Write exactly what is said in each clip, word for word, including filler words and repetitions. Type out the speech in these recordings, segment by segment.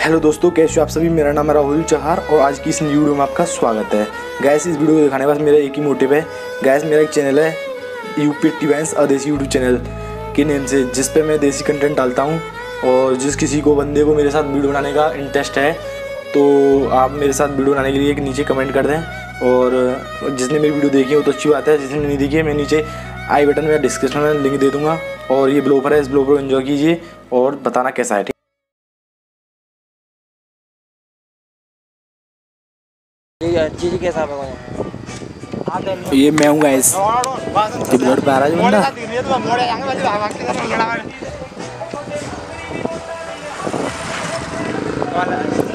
Hello दोस्तों, कैसे हो आप सभी। मेरा नाम है राहुल चहार और आज की इस न्यू वीडियो में आपका स्वागत है। गैस, इस वीडियो को दिखाने के बाद मेरा एक ही मोटिव है। गैस, मेरा एक चैनल है यूपी पी टीवेंस और देसी यूट्यूब चैनल के नेम से, जिस पे मैं देसी कंटेंट डालता हूँ। और जिस किसी को बंदे को मेरे साथ वीडियो बनाने का इंटरेस्ट है तो आप मेरे साथ वीडियो बनाने के लिए एक नीचे कमेंट कर दें। और जिसने मेरी वीडियो देखी है वो तो अच्छी बात है, जिसने नहीं देखी है मैं नीचे आई बटन में डिस्क्रिप्शन में लिंक दे दूँगा। और ये ब्लोपर है, इस ब्लोपर को एंजॉय कीजिए और बताना कैसा है। जी जी कैसा है? ये मैं हूँ गाइस, ये ब्लड पे आ रहा है बंदा।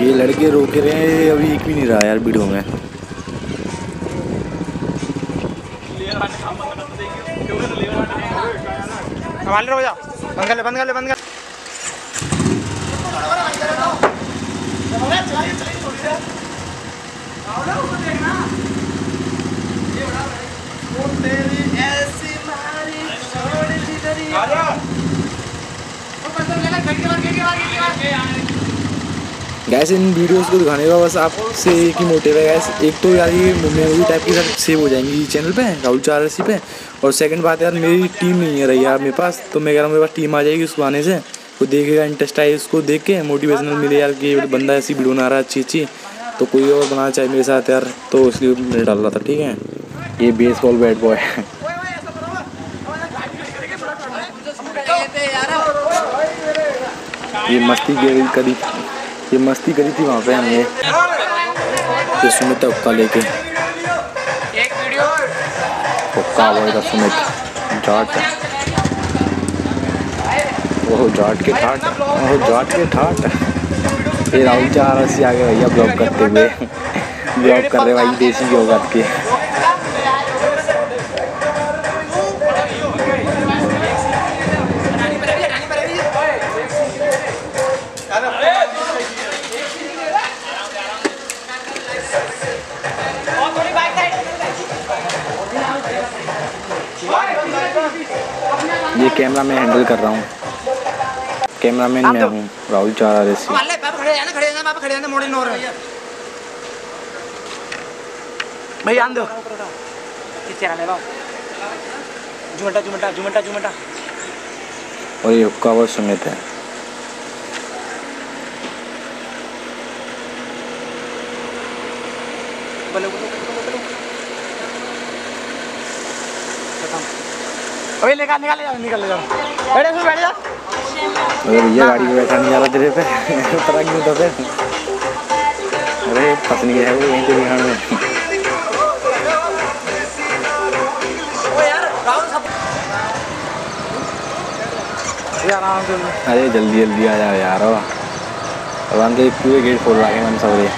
ये लड़के रोके रहे हैं, अभी एक भी नहीं रहा यार वीडियो में। बंद बंद बंद बंद गैस, इन वीडियोस को दिखाने का बस आपसे एक ही मोटिव है गैस। एक तो यार ये मेमोरी टाइप की सब सेव हो जाएंगी चैनल पे, राहुल चहार पे। और सेकंड बात यार, मेरी टीम नहीं है रही यार मेरे पास, तो मैं कह रहा हूँ मेरे पास टीम आ जाएगी। उसको आने से वो देखेगा, इंटरेस्ट आए, उसको देख के मोटिवेशनल मिले यार कि बंदा ऐसी वीडियो बना रहा है अच्छी अच्छी तो कोई और बनाना चाहिए मेरे साथ यार, तो उसलिए मैंने डाल रहा था। ठीक है, ये बेसबॉल बैट बॉय है। ये मस्ती करी ये मस्ती करी थी वहाँ पे हमने, ये सुमित उक्का लेके उक्का बॉय का सुमित जाट, ओह जाट के ठाट, ओह जाट के ठाट। ये राहुल चहार आ गए भैया ब्लॉग करते हुए, ब्लॉग कर रहे भाई देसी योग के। ये कैमरा मैं हैंडल कर रहा हूँ, कैमरा मैन मैं हूँ राहुल चहार। और ये हुक्का बॉय सुमित है। अबे निकाल निकाल ले जाओ, निकाल ले जाओ, बैठ जा बैठ जा। अरे भैया गाड़ी में बैठा नहीं जा रहा तेरे पे, पता क्यों तो फिर? अरे पत्नी है वो यहीं पे बिहार में। अरे जल्दी जल्दी आ जाओ यार, अब हम तो पूरे गेट खोल रहे हैं हम सब। ये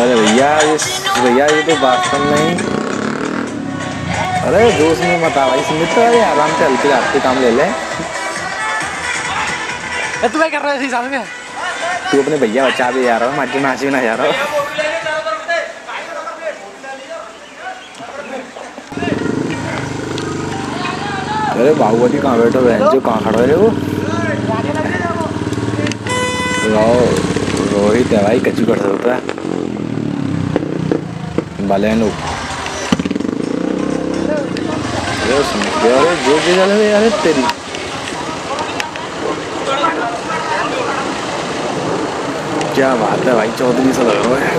अरे भैया ये भैया ये तो वास्तव में, अरे जोश में मत आ भाई सुमित, अरे आराम से हल्के आपके काम ले ले। तू क्या कर रहा है सामने? तू अपने भैया बचा भी जा रहा हो, मजे नाच भी ना जा रहा हो। अरे बाहुबली कहाँ बैठो बहन जो, कहाँ खड़ा है वो? रोहित है भाई, कच्चू कर सकता है बालेनु। अरे जो भी चले यार तेरी क्या बात है भाई, चौधरी से लग रहा है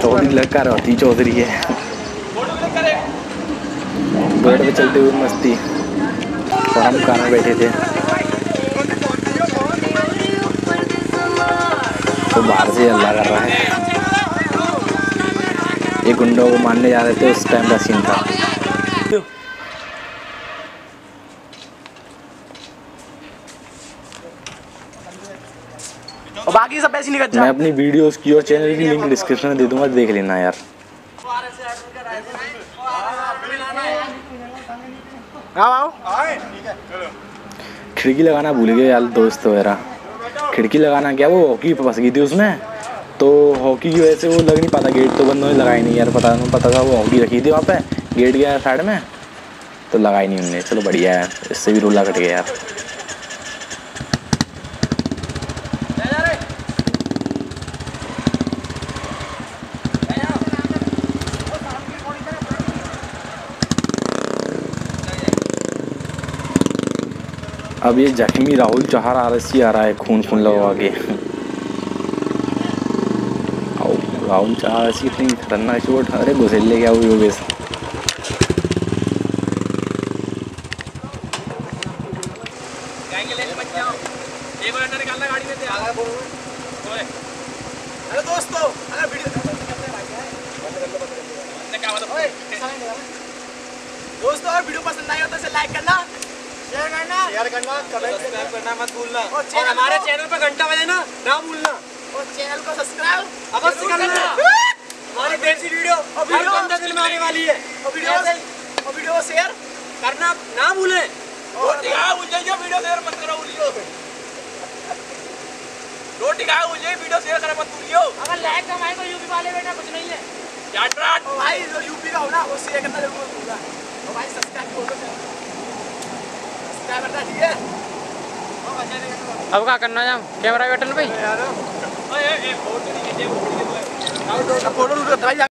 चौधरी लड़का रहती चौधरी है। बैठ पे चलते हुए मस्ती, और हम कहाँ बैठे थे? तो बाहर से हल्ला कर रहा है। ये गुंडों को मारने जा रहे थे, उस टाइम का सीन था। बाकी सब ऐसी निकल जाए। मैं अपनी वीडियोस की और चैनल की लिंक डिस्क्रिप्शन में दे दूंगा, देख लेना यार। आओ खिड़की लगाना भूल गए यार दोस्त वगैरह। खिड़की लगाना क्या, वो हॉकी फंस गई थी उसमें, तो हॉकी की वजह से वो लग नहीं पाता। गेट तो बंदों ने लगाई नहीं यार, पता नहीं पता था वो हॉकी रखी थी वहाँ पे, गेट गया साइड में तो लगाई नहीं उनने। चलो बढ़िया है, इससे भी रोला कट गया यार। अब ये जख्मी राहुल चहार आरएससी आ रहा है खून खून लगवा के। राहुल चहार आरएससी इतनी खतरनाक चोट, अरे घुसेल ले गया वो योगेश। दोस्तों और वीडियो पसंद आया तो लाइक करना, शेयर करना, शेयर करना, कमेंट करना मत भूलना, और हमारे चैनल पर घंटा बजाना ना भूलना, और चैनल को सब्सक्राइब अवश्य करना। हमारी देसी वीडियो और वीडियो पंद्रह दिन में आने वाली है, और वीडियो और वीडियो शेयर करना ना भूलें, और यार भूल जाइए वीडियो शेयर मत करो भूलियो, रोटी खा भूल जाइए वीडियो शेयर करना मत भूलियो। अगर लाइक कमाए तो यूपी वाले बेटा कुछ नहीं है यार, और भाई जो यूपी का हो ना वो शेयर करना जरूर मत भूलना, और भाई सब्सक्राइब कर दो। अब क्या करना है, कैमरा बैठन भाई।